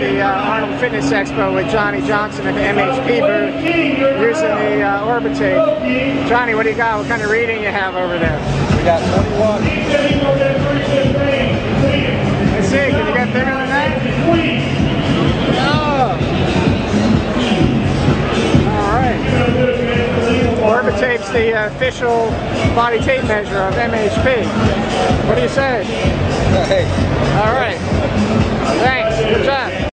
the Arnold Fitness Expo with Johnny Johnson at the MHP booth using the Orbitape. Johnny, what do you got? What kind of reading you have over there? We got 21. Let's see, can you get bigger than that? No. All right. Orbitape's the official body tape measure of MHP. What do you say? Hey. All right. Thanks. Good job.